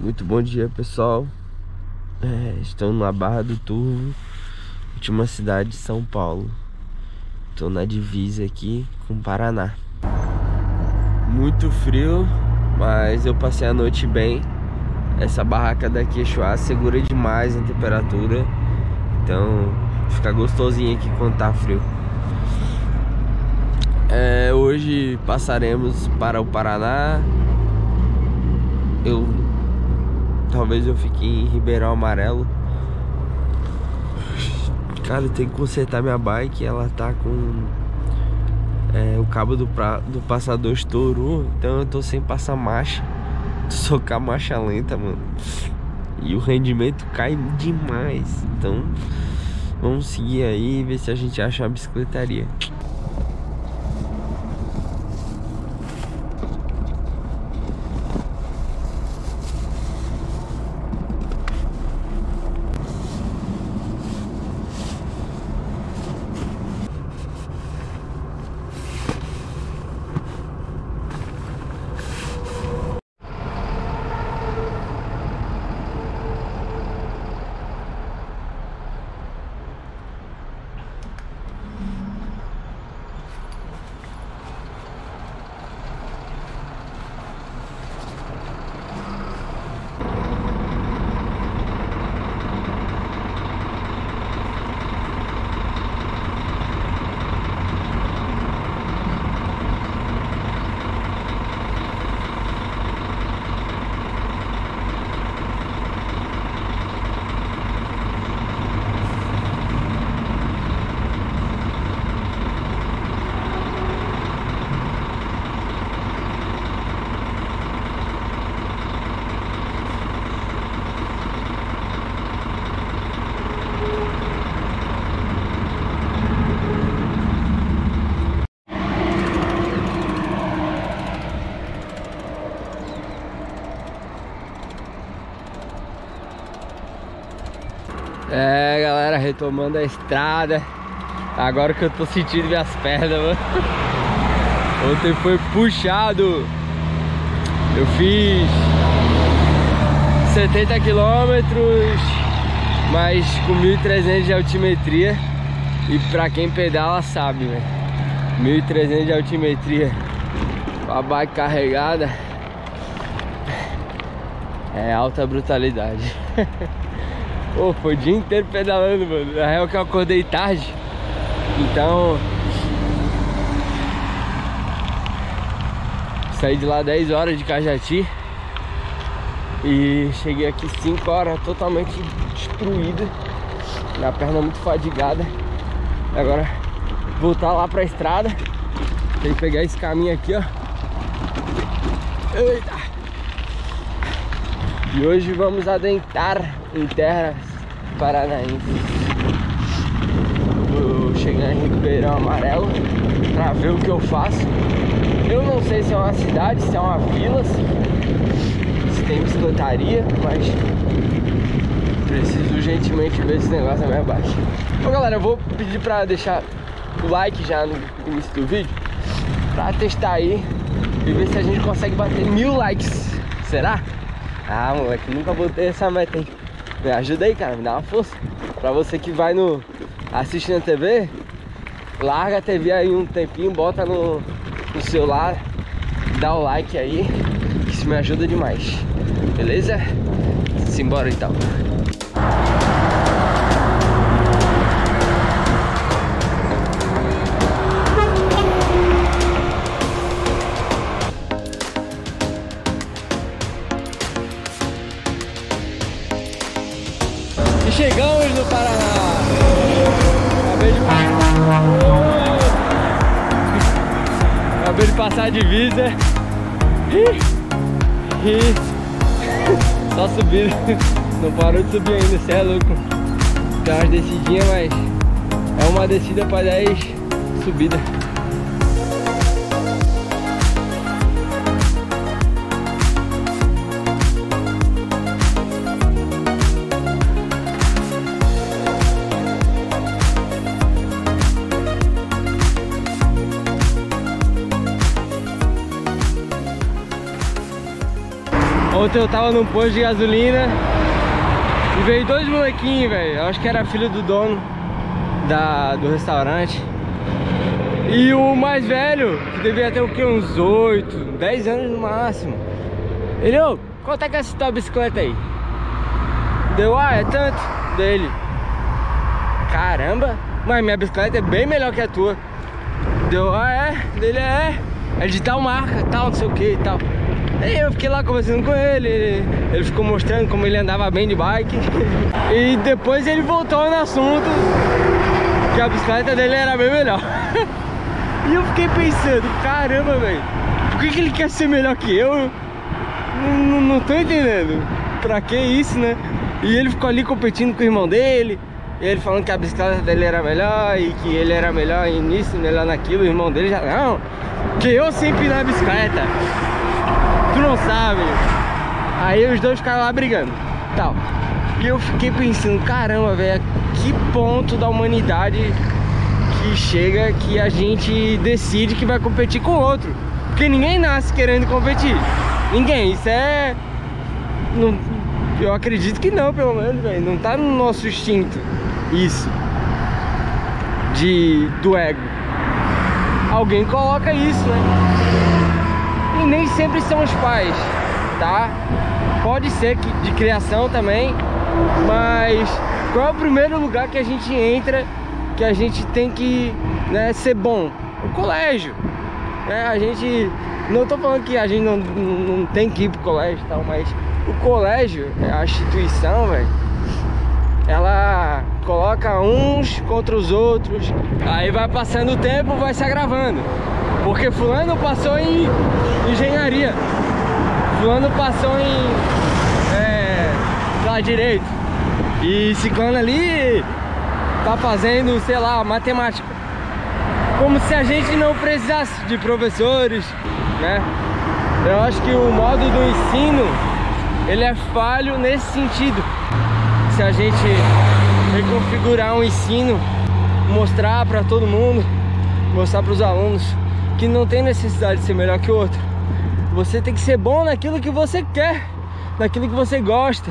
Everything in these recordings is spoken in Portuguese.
Muito bom dia, pessoal. Estou na Barra do Turvo, última cidade de São Paulo. Estou na divisa aqui com o Paraná. Muito frio, mas eu passei a noite bem. Essa barraca da Quechua segura demais a temperatura, então fica gostosinho aqui quando tá frio. Hoje passaremos para o Paraná. Talvez eu fique em Ribeirão Amarelo. Cara, eu tenho que consertar minha bike. Ela tá com o cabo do passador estourou. Então eu tô sem passar marcha. Tô só com a marcha lenta, mano. E o rendimento cai demais. Então vamos seguir aí e ver se a gente acha uma bicicletaria. Galera, retomando a estrada. Agora que eu tô sentindo minhas pernas, mano. Ontem foi puxado. Eu fiz 70 quilômetros, mas com 1.300 de altimetria. E pra quem pedala sabe, velho, 1.300 de altimetria com a bike carregada é alta brutalidade. Pô, foi o dia inteiro pedalando, mano. Na real que eu acordei tarde. Então saí de lá 10 horas de Cajati e cheguei aqui 5 horas totalmente destruído, minha perna muito fadigada. Agora voltar lá pra estrada. Tem que pegar esse caminho aqui, ó. Eita. E hoje vamos adentrar em terras paranaenses. Vou chegar em Ribeirão Amarelo pra ver o que eu faço. Eu não sei se é uma cidade, se é uma vila, se tem bicicletaria, mas preciso urgentemente ver esse negócio na minha bike. Bom, galera, eu vou pedir pra deixar o like já no início do vídeo pra testar aí e ver se a gente consegue bater 1000 likes. Será? Ah, moleque, nunca botei essa meta aí. Me ajuda aí, cara, me dá uma força. Pra você que vai no... assiste na TV, larga a TV aí um tempinho, bota no celular, dá o like aí, que isso me ajuda demais. Beleza? Simbora então. Chegamos no Paraná. Acabei de passar a divisa. Só subindo. Não parou de subir ainda, cê é louco. Tem umas descidinhas, mas é uma descida para 10 subidas. Ontem eu tava num posto de gasolina e veio dois molequinhos, velho. Acho que era filho do dono do restaurante. E o mais velho, que devia ter o que? Uns 8, 10 anos no máximo. Ele, ô, quanto é que é essa tua bicicleta aí? Deu, ah, é tanto. Dele. Caramba, mas minha bicicleta é bem melhor que a tua. Deu, ah, é? Dele, é de tal marca, tal, não sei o que e tal. E eu fiquei lá conversando com ele, ele ficou mostrando como ele andava bem de bike. E depois ele voltou no assunto que a bicicleta dele era bem melhor. E eu fiquei pensando, caramba, velho, por que ele quer ser melhor que eu? Não tô entendendo. Pra que isso, né? E ele ficou ali competindo com o irmão dele. E ele falando que a bicicleta dele era melhor e que ele era melhor nisso, melhor naquilo. O irmão dele já, não, que eu sempre na bicicleta. Tu não sabe. Aí os dois ficaram lá brigando, tal. E eu fiquei pensando, caramba, velho, que ponto da humanidade que chega que a gente decide que vai competir com o outro. Porque ninguém nasce querendo competir. Ninguém, isso é... Não, eu acredito que não, pelo menos, velho. Não tá no nosso instinto isso do ego. Alguém coloca isso, né? E nem sempre são os pais, tá? Pode ser que de criação também, mas qual é o primeiro lugar que a gente entra que a gente tem que, né, ser bom? O colégio, né? A gente... Não tô falando que a gente não tem que ir pro colégio e tal, mas o colégio, a instituição, velho, ela coloca uns contra os outros. Aí vai passando o tempo, vai se agravando. Porque fulano passou em engenharia, fulano passou em lá direito, e ciclano ali tá fazendo, sei lá, matemática. Como se a gente não precisasse de professores, né? Eu acho que o modo do ensino, ele é falho nesse sentido. Se a gente reconfigurar um ensino, mostrar para todo mundo, mostrar para os alunos que não tem necessidade de ser melhor que o outro. Você tem que ser bom naquilo que você quer, naquilo que você gosta.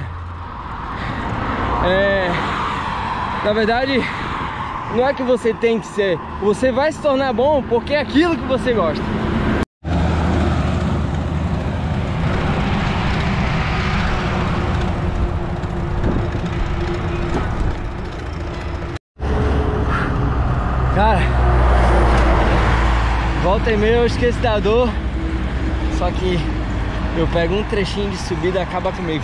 Na verdade, não é que você tem que ser, você vai se tornar bom porque é aquilo que você gosta. Cara, volta e meia eu esqueço da dor, só que eu pego um trechinho de subida e acaba comigo.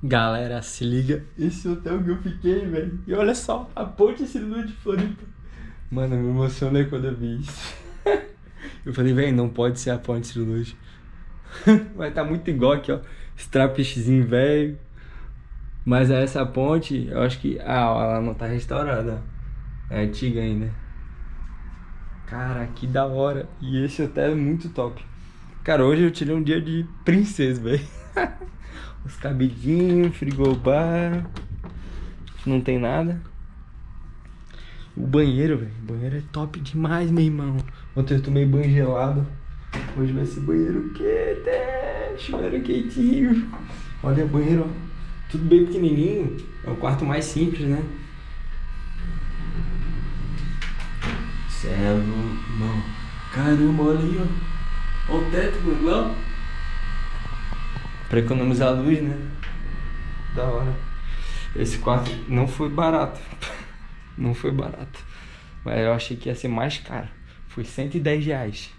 Galera, se liga, esse hotel que eu fiquei, velho. E olha só, a ponte Silua de Floripa. Mano, eu me emocionei quando eu vi isso. Eu falei, velho, não pode ser a ponte Silua. Mas tá muito igual aqui, ó. Esse trapichezinho velho. Mas essa ponte, eu acho que... Ah, ela não tá restaurada. É antiga ainda. Cara, que da hora. E esse hotel é muito top. Cara, hoje eu tirei um dia de princesa, velho. Os cabidinhos, frigobar. Não tem nada. O banheiro, velho. O banheiro é top demais, meu irmão. Ontem eu tomei banho gelado. Hoje vai ser banheiro quente. Banheiro quentinho. Olha o banheiro, ó. Tudo bem pequenininho. É o quarto mais simples, né? Céu, irmão. Caramba, olha aí, ó. Olha o teto, mano. Pra economizar a luz, né? Da hora. Esse quarto não foi barato. Não foi barato. Mas eu achei que ia ser mais caro. Foi 110 reais.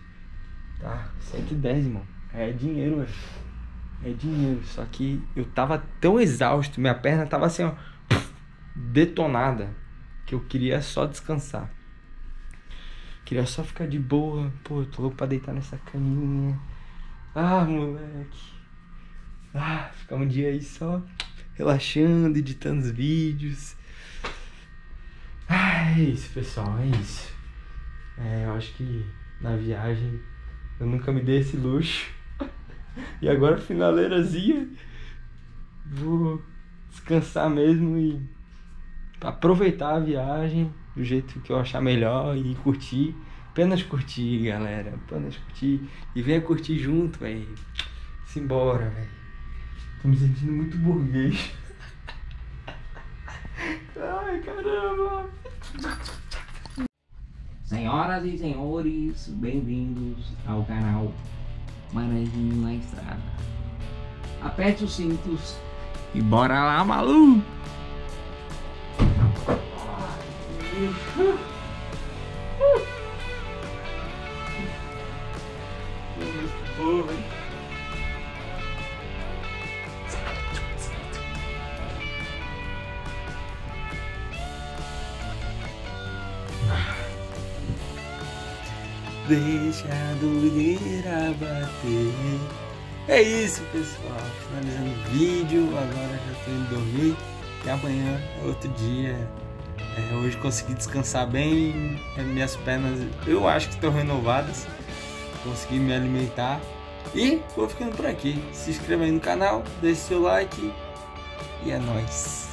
Tá? 110, mano. É dinheiro, velho. É dinheiro. Só que eu tava tão exausto. Minha perna tava assim, ó, detonada. Que eu queria só descansar. Queria só ficar de boa. Pô, eu tô louco pra deitar nessa caminha. Ah, moleque. Ah, ficar um dia aí só relaxando, editando os vídeos. Ah, É isso, pessoal, é isso. Eu acho que na viagem eu nunca me dei esse luxo. E agora, finaleirazinha, vou descansar mesmo e aproveitar a viagem do jeito que eu achar melhor e curtir. Apenas curtir, galera. Apenas curtir. E venha curtir junto, velho. Simbora, velho. Tô me sentindo muito burguês. Ai, caramba. Senhoras e senhores, bem-vindos ao canal Manezinho na Estrada. Aperte os cintos e bora lá, Malu! Deixa a doideira bater. É isso, pessoal. Finalizando o vídeo. Agora já tô indo dormir. E amanhã é outro dia. Hoje consegui descansar bem. Minhas pernas, eu acho que estão renovadas. Consegui me alimentar. E vou ficando por aqui. Se inscreva aí no canal. Deixe seu like. E é nóis.